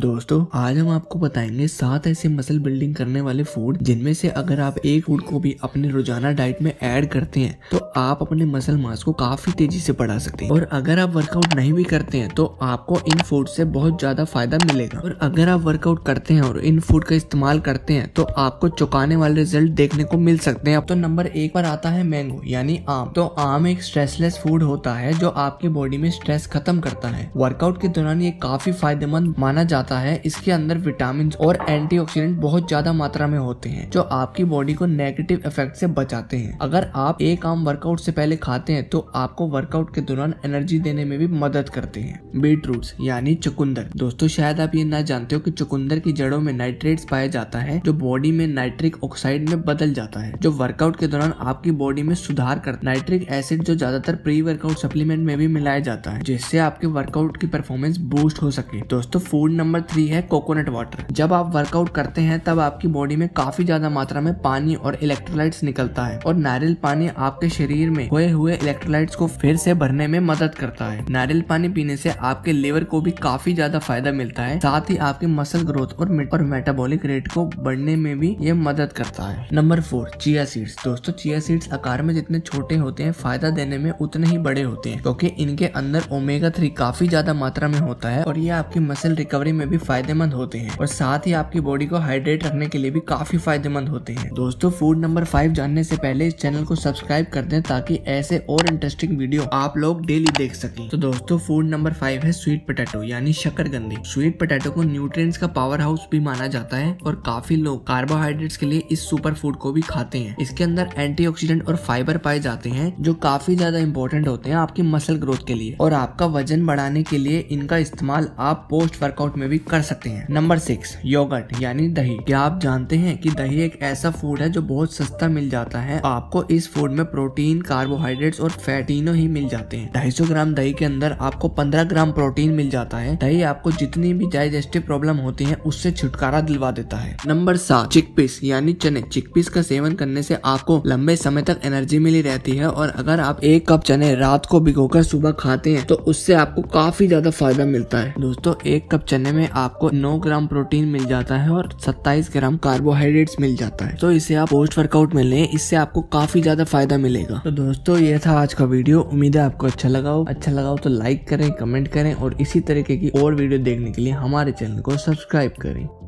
दोस्तों आज हम आपको बताएंगे 7 ऐसे मसल बिल्डिंग करने वाले फूड जिनमें से अगर आप एक फूड को भी अपने रोजाना डाइट में ऐड करते हैं तो आप अपने मसल मास को काफी तेजी से बढ़ा सकते हैं। और अगर आप वर्कआउट नहीं भी करते हैं तो आपको इन फूड से बहुत ज्यादा फायदा मिलेगा। और अगर आप वर्कआउट करते हैं और इन फूड का इस्तेमाल करते हैं तो आपको चौंकाने वाले रिजल्ट देखने को मिल सकते हैं। अब तो नंबर 1 पर आता है मैंगो यानी आम। तो आम एक स्ट्रेसलेस फूड होता है जो आपके बॉडी में स्ट्रेस खत्म करता है। वर्कआउट के दौरान ये काफी फायदेमंद माना जाता है। इसके अंदर विटामिन और एंटीऑक्सीडेंट बहुत ज्यादा मात्रा में होते हैं जो आपकी बॉडी को नेगेटिव इफेक्ट से बचाते हैं। अगर आप एक आम वर्कआउट से पहले खाते हैं तो आपको वर्कआउट के दौरान एनर्जी देने में भी मदद करते हैं। बीटरूट्स यानी चुकंदर। दोस्तों शायद आप ये ना जानते हो कि चुकंदर की जड़ों में नाइट्रेट्स पाया जाता है जो बॉडी में नाइट्रिक ऑक्साइड में बदल जाता है जो वर्कआउट के दौरान आपकी बॉडी में सुधार करता है। नाइट्रिक एसिड जो ज्यादातर प्री वर्कआउट सप्लीमेंट में भी मिलाया जाता है जिससे आपके वर्कआउट की परफॉर्मेंस बूस्ट हो सके। दोस्तों फूड नंबर 3 है कोकोनट वाटर। जब आप वर्कआउट करते हैं तब आपकी बॉडी में काफी ज्यादा मात्रा में पानी और इलेक्ट्रोलाइट्स निकलता है और नारियल पानी आपके शरीर में खोए हुए इलेक्ट्रोलाइट्स को फिर से भरने में मदद करता है। नारियल पानी पीने से आपके लिवर को भी काफी ज्यादा फायदा मिलता है, साथ ही आपके मसल ग्रोथ और मेटाबॉलिक रेट को बढ़ने में भी ये मदद करता है। Number 4 chia seeds. दोस्तों चिया सीड्स आकार में जितने छोटे होते हैं फायदा देने में उतने ही बड़े होते हैं क्योंकि इनके अंदर ओमेगा 3 काफी ज्यादा मात्रा में होता है और ये आपकी मसल रिकवरी में भी फायदेमंद होते हैं और साथ ही आपकी बॉडी को हाइड्रेट रखने के लिए भी काफी फायदेमंद होते हैं। दोस्तों फूड नंबर 5 जानने से पहले इस चैनल को सब्सक्राइब कर दें ताकि ऐसे और इंटरेस्टिंग वीडियो आप लोग डेली देख सकें। तो दोस्तों फूड नंबर 5 है स्वीट पोटैटो यानी शकरकंदी। स्वीट पोटैटो को न्यूट्रिएंट्स का पावर हाउस भी माना जाता है और काफी लोग कार्बोहाइड्रेट्स के लिए इस सुपर फूड को भी खाते हैं। इसके अंदर एंटीऑक्सीडेंट और फाइबर पाए जाते हैं जो काफी ज्यादा इंपॉर्टेंट होते हैं आपकी मसल ग्रोथ के लिए और आपका वजन बढ़ाने के लिए इनका इस्तेमाल आप पोस्ट वर्कआउट में भी कर सकते हैं। नंबर 6 योगर्ट यानी दही। क्या आप जानते हैं कि दही एक ऐसा फूड है जो बहुत सस्ता मिल जाता है? आपको इस फूड में प्रोटीन, कार्बोहाइड्रेट्स और फैटिनों ही मिल जाते हैं। 250 ग्राम दही के अंदर आपको 15 ग्राम प्रोटीन मिल जाता है। दही आपको जितनी भी डाइजेस्टिव प्रॉब्लम होती है उससे छुटकारा दिलवा देता है। नंबर 7 चिकपीस यानी चने। चिकपीस का सेवन करने से आपको लंबे समय तक एनर्जी मिली रहती है और अगर आप 1 कप चने रात को भिगोकर सुबह खाते हैं तो उससे आपको काफी ज्यादा फायदा मिलता है। दोस्तों 1 कप चने में आपको 9 ग्राम प्रोटीन मिल जाता है और 27 ग्राम कार्बोहाइड्रेट्स मिल जाता है। तो इसे आप पोस्ट वर्कआउट में लें, इससे आपको काफी ज्यादा फायदा मिलेगा। तो दोस्तों ये था आज का वीडियो, उम्मीद है आपको अच्छा लगा हो तो लाइक करें, कमेंट करें और इसी तरीके की और वीडियो देखने के लिए हमारे चैनल को सब्सक्राइब करें।